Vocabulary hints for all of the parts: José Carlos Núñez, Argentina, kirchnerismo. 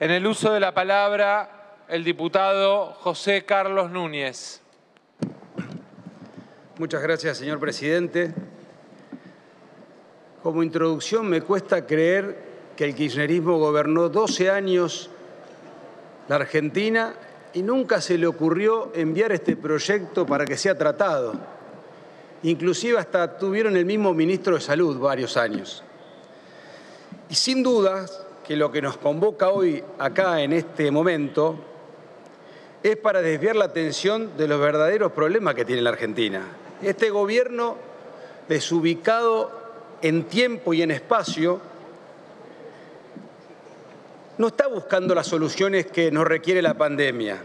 En el uso de la palabra, el diputado José Carlos Núñez. Muchas gracias, señor presidente. Como introducción, me cuesta creer que el kirchnerismo gobernó 12 años la Argentina y nunca se le ocurrió enviar este proyecto para que sea tratado. Inclusive hasta tuvieron el mismo ministro de Salud varios años. Y sin dudas que lo que nos convoca hoy acá en este momento es para desviar la atención de los verdaderos problemas que tiene la Argentina. Este gobierno desubicado en tiempo y en espacio no está buscando las soluciones que nos requiere la pandemia.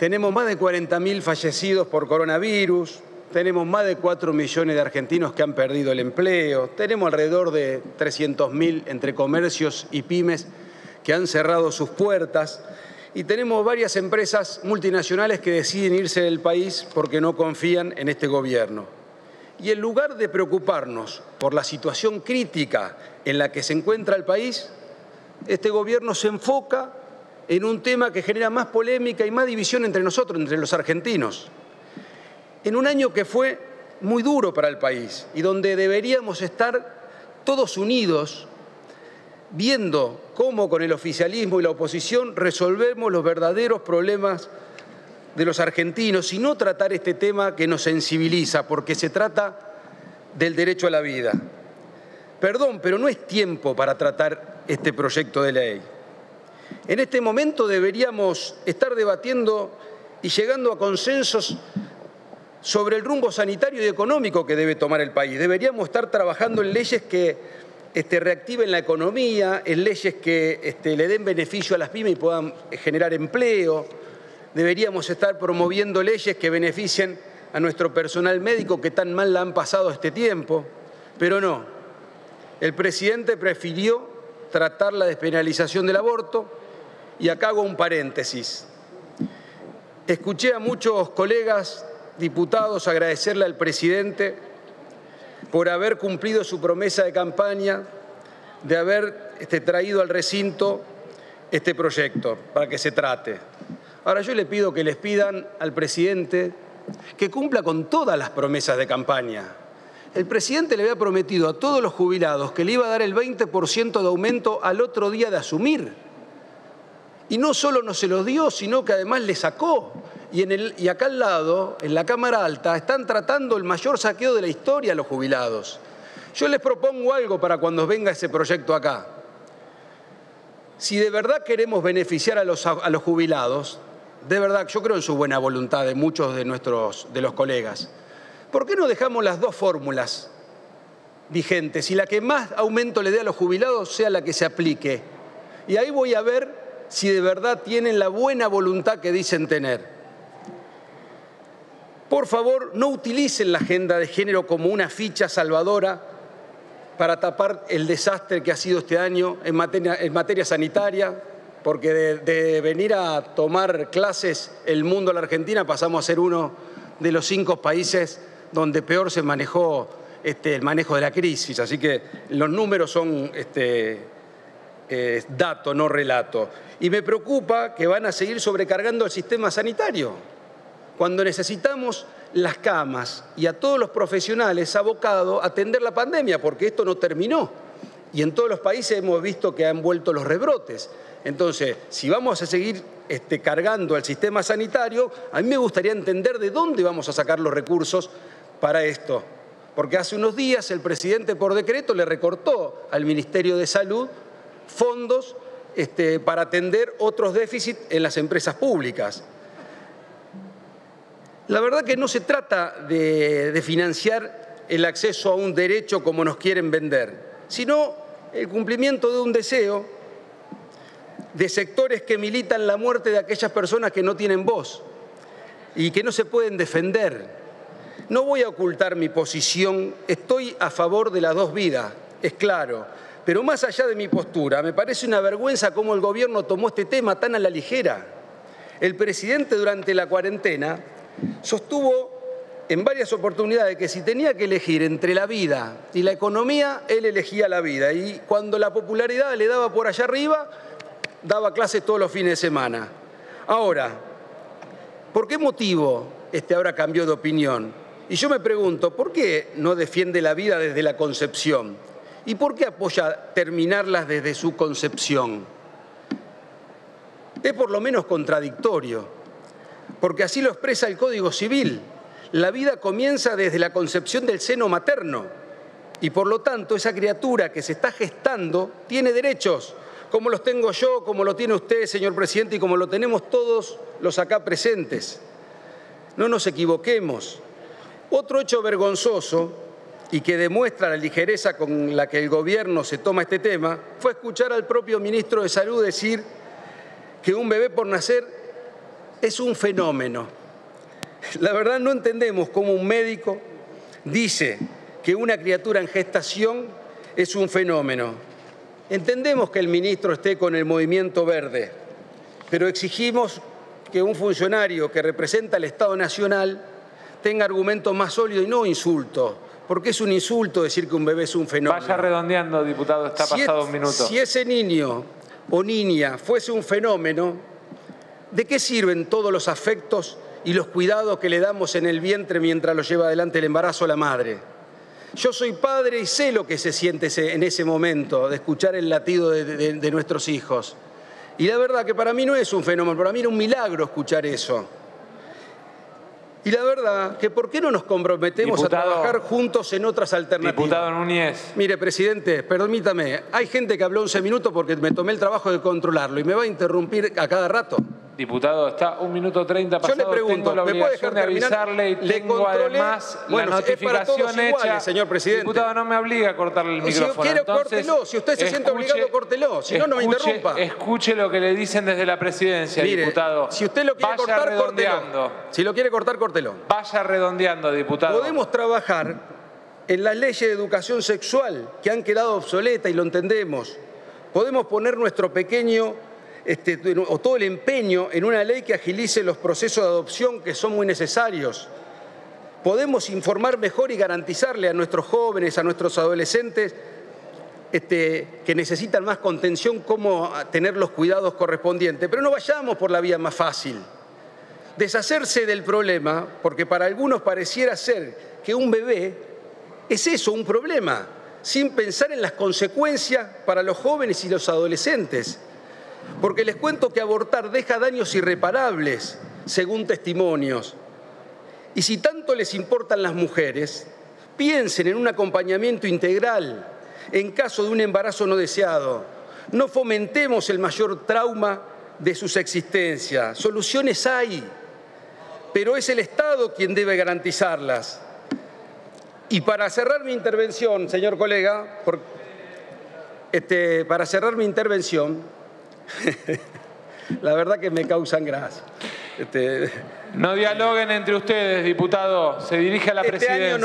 Tenemos más de 40.000 fallecidos por coronavirus, tenemos más de 4 millones de argentinos que han perdido el empleo, tenemos alrededor de 300.000 entre comercios y pymes que han cerrado sus puertas y tenemos varias empresas multinacionales que deciden irse del país porque no confían en este gobierno. Y en lugar de preocuparnos por la situación crítica en la que se encuentra el país, este gobierno se enfoca en un tema que genera más polémica y más división entre nosotros, entre los argentinos. En un año que fue muy duro para el país y donde deberíamos estar todos unidos viendo cómo con el oficialismo y la oposición resolvemos los verdaderos problemas de los argentinos y no tratar este tema que nos sensibiliza, porque se trata del derecho a la vida. Perdón, pero no es tiempo para tratar este proyecto de ley. En este momento deberíamos estar debatiendo y llegando a consensos sobre el rumbo sanitario y económico que debe tomar el país. Deberíamos estar trabajando en leyes que reactiven la economía, en leyes que le den beneficio a las pymes y puedan generar empleo. Deberíamos estar promoviendo leyes que beneficien a nuestro personal médico que tan mal la han pasado este tiempo. Pero no, el presidente prefirió tratar la despenalización del aborto y acá hago un paréntesis. Escuché a muchos colegas diputados, agradecerle al presidente por haber cumplido su promesa de campaña de haber traído al recinto este proyecto para que se trate. Ahora yo le pido que les pidan al presidente que cumpla con todas las promesas de campaña. El presidente le había prometido a todos los jubilados que le iba a dar el 20% de aumento al otro día de asumir. Y no solo no se los dio, sino que además le sacó. Y acá al lado, en la Cámara Alta, están tratando el mayor saqueo de la historia a los jubilados. Yo les propongo algo para cuando venga ese proyecto acá. Si de verdad queremos beneficiar a los jubilados, de verdad, yo creo en su buena voluntad de muchos de los colegas, ¿por qué no dejamos las dos fórmulas vigentes y la que más aumento le dé a los jubilados sea la que se aplique? Y ahí voy a ver si de verdad tienen la buena voluntad que dicen tener. Por favor, no utilicen la agenda de género como una ficha salvadora para tapar el desastre que ha sido este año en materia sanitaria, porque de venir a tomar clases el mundo a la Argentina pasamos a ser uno de los 5 países donde peor se manejó el manejo de la crisis. Así que los números son dato, no relato. Y me preocupa que van a seguir sobrecargando el sistema sanitario, cuando necesitamos las camas y a todos los profesionales abocados a atender la pandemia, porque esto no terminó. Y en todos los países hemos visto que han vuelto los rebrotes. Entonces, si vamos a seguir cargando al sistema sanitario, a mí me gustaría entender de dónde vamos a sacar los recursos para esto. Porque hace unos días el presidente por decreto le recortó al Ministerio de Salud fondos para atender otros déficits en las empresas públicas. La verdad que no se trata de financiar el acceso a un derecho como nos quieren vender, sino el cumplimiento de un deseo de sectores que militan la muerte de aquellas personas que no tienen voz y que no se pueden defender. No voy a ocultar mi posición, estoy a favor de las dos vidas, es claro, pero más allá de mi postura, me parece una vergüenza cómo el gobierno tomó este tema tan a la ligera. El presidente durante la cuarentena sostuvo en varias oportunidades que si tenía que elegir entre la vida y la economía, él elegía la vida. Y cuando la popularidad le daba por allá arriba, daba clases todos los fines de semana. Ahora, ¿por qué motivo ahora cambió de opinión? Y yo me pregunto, ¿por qué no defiende la vida desde la concepción? ¿Y por qué apoya terminarlas desde su concepción? Es por lo menos contradictorio, porque así lo expresa el Código Civil. La vida comienza desde la concepción del seno materno y por lo tanto esa criatura que se está gestando tiene derechos, como los tengo yo, como lo tiene usted, señor presidente, y como lo tenemos todos los acá presentes. No nos equivoquemos. Otro hecho vergonzoso y que demuestra la ligereza con la que el gobierno se toma este tema fue escuchar al propio ministro de Salud decir que un bebé por nacer es un fenómeno. La verdad no entendemos cómo un médico dice que una criatura en gestación es un fenómeno. Entendemos que el ministro esté con el movimiento verde, pero exigimos que un funcionario que representa al Estado Nacional tenga argumentos más sólidos y no insultos, porque es un insulto decir que un bebé es un fenómeno. Vaya redondeando, diputado, está pasado un minuto. Si ese niño o niña fuese un fenómeno, ¿de qué sirven todos los afectos y los cuidados que le damos en el vientre mientras lo lleva adelante el embarazo a la madre? Yo soy padre y sé lo que se siente en ese momento de escuchar el latido de nuestros hijos. Y la verdad que para mí no es un fenómeno, para mí era un milagro escuchar eso. Y la verdad que ¿por qué no nos comprometemos, diputado, a trabajar juntos en otras alternativas? Diputado Núñez. Mire, presidente, permítame, hay gente que habló 11 minutos porque me tomé el trabajo de controlarlo y me va a interrumpir a cada rato. Diputado, está 1 minuto 30 pasado. Yo le pregunto, ¿me puede dejar de avisarle? Y tengo además la notificación hecha, señor presidente. Diputado, no me obliga a cortarle el micrófono. Si quiere, córtelo. Si usted se siente obligado, córtelo. Si no, no me interrumpa. Escuche lo que le dicen desde la presidencia, diputado. Si usted lo quiere cortar, córtelo. Si lo quiere cortar, córtelo. Vaya redondeando, diputado. Podemos trabajar en las leyes de educación sexual que han quedado obsoletas y lo entendemos. Podemos poner nuestro pequeño o todo el empeño en una ley que agilice los procesos de adopción que son muy necesarios. Podemos informar mejor y garantizarle a nuestros jóvenes, a nuestros adolescentes que necesitan más contención cómo tener los cuidados correspondientes. Pero no vayamos por la vía más fácil. Deshacerse del problema, porque para algunos pareciera ser que un bebé es eso, un problema, sin pensar en las consecuencias para los jóvenes y los adolescentes. Porque les cuento que abortar deja daños irreparables, según testimonios. Y si tanto les importan las mujeres, piensen en un acompañamiento integral en caso de un embarazo no deseado. No fomentemos el mayor trauma de sus existencias. Soluciones hay, pero es el Estado quien debe garantizarlas. Y para cerrar mi intervención, señor colega, para cerrar mi intervención... La verdad que me causan gracia. No dialoguen entre ustedes, diputado. Se dirige a la presidencia. Año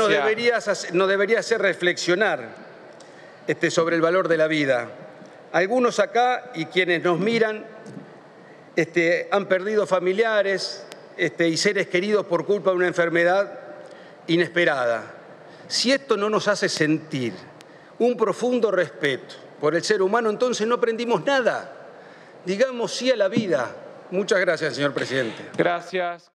nos debería hacer reflexionar sobre el valor de la vida. Algunos acá y quienes nos miran han perdido familiares y seres queridos por culpa de una enfermedad inesperada. Si esto no nos hace sentir un profundo respeto por el ser humano, entonces no aprendimos nada. Digamos sí a la vida. Muchas gracias, señor presidente. Gracias.